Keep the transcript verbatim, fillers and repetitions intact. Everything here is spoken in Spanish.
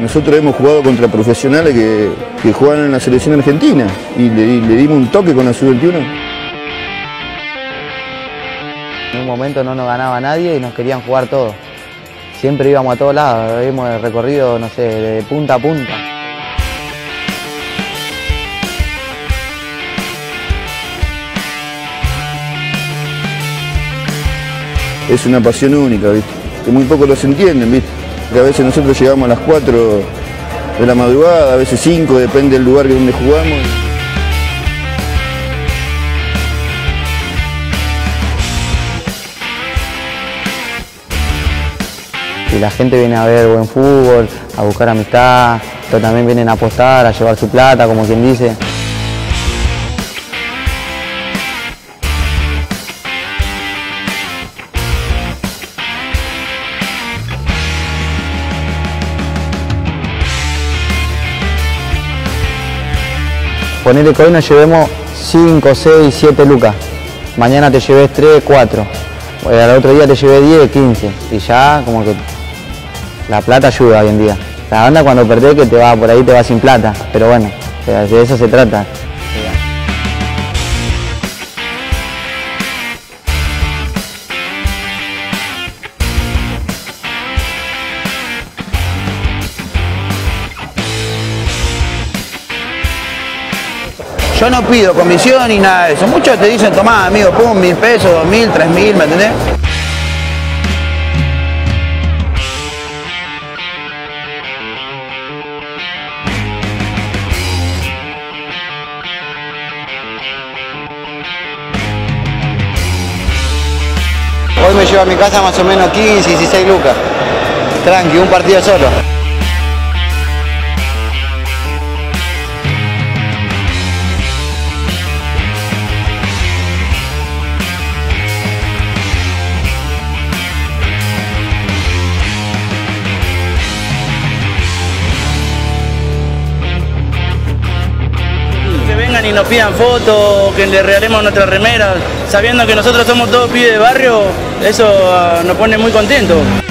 nosotros hemos jugado contra profesionales que, que jugaron en la selección argentina y le, y le dimos un toque con la sub veintiuno. En un momento no nos ganaba nadie y nos querían jugar todos. Siempre íbamos a todos lados, hemos recorrido, no sé, de punta a punta. Es una pasión única, ¿viste? Que muy pocos los entienden, ¿viste? Que a veces nosotros llegamos a las cuatro de la madrugada, a veces cinco, depende del lugar donde jugamos. Y la gente viene a ver buen fútbol, a buscar amistad, pero también vienen a apostar, a llevar su plata, como quien dice. Ponele que hoy nos llevemos cinco, seis, siete lucas, mañana te lleves tres, cuatro, al otro día te lleves diez, quince, y ya como que la plata ayuda hoy en día. La banda cuando perdés que te va por ahí te va sin plata, pero bueno, de eso se trata. Yo no pido comisión ni nada de eso. Muchos te dicen, tomá, amigo, pum, mil pesos, dos mil, tres mil, ¿me entendés? Hoy me llevo a mi casa más o menos quince, dieciséis lucas. Tranqui, un partido solo. Y nos pidan fotos, que le regalemos nuestras remeras, sabiendo que nosotros somos todos pibes de barrio, eso nos pone muy contentos.